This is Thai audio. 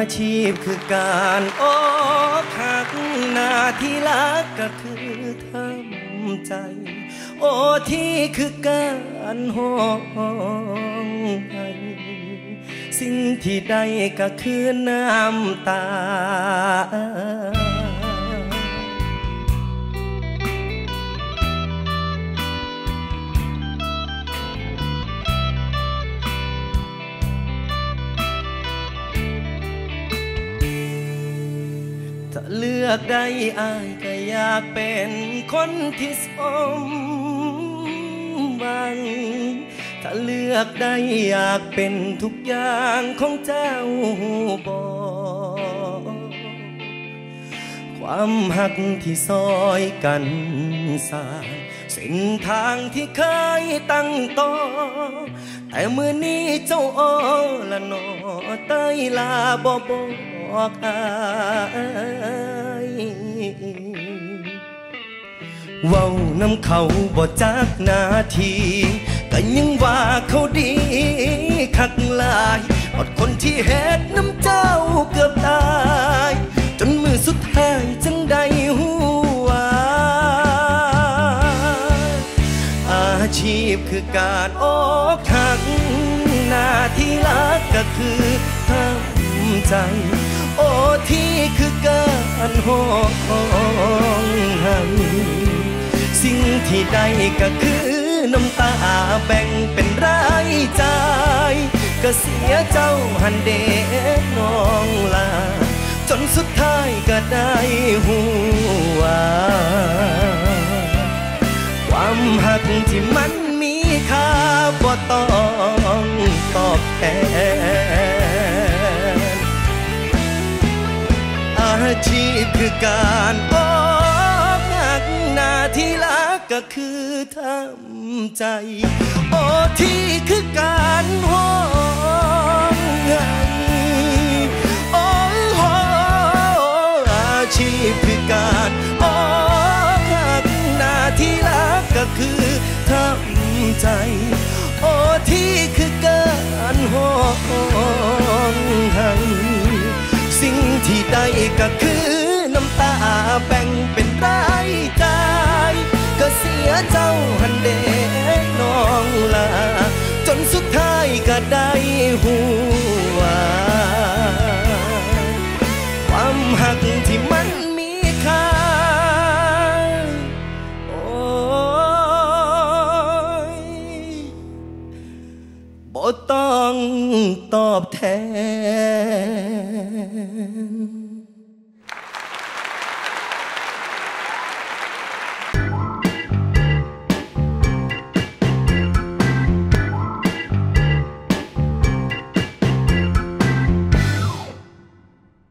อาชีพคือการออกหักหน้าที่รักก็คือทำใจโอที่คือการห้องให้สิ่งที่ได้ก็คือน้ำตาเลือกได้อายก็อยากเป็นคนที่สมหวังถ้าเลือกได้อยากเป็นทุกอย่างของเจ้าบอกความหักที่ซอยกันสร้างเส้นทางที่เคยตั้งต่อแต่เมื่อนี้เจ้าอ้อละหนอใต้ลาบอกเว้าน้ำเขาบ่จักนาทีแต่ยังว่าเขาดีคักหลายอดคนที่เฮ็ดน้ำเจ้าเกือบตายจนมือสุดท้ายจังได้ฮู้ว่าอาชีพคือการออกหักหน้าที่รักก็คือทำใจโอที่คือการห้องให้สิ่งที่ได้ก็คือน้ำตาแบ่งเป็นรายจ่ายก็เสียเจ้าหันเด็กน้องลาจนสุดท้ายก็ได้หัวความหักที่มันมีค่าบ่ต้องตอบแทนอาชีพคือการออกหักหน้าที่รักก็คือทำใจโอที่คือการห้องไงโอ้โหอาชีพคือการออกหักหน้าที่รักก็คือทำใจโอที่คือการห้องไงสิ่งที่ได้ก็คือน้ำตาแบ่งเป็นรายจ่ายก็เสียเจ้าหันเด็กน้องลาจนสุดท้ายก็ได้หัวความหักที่มันมีค่าโอยบ่ต้องตอบแทน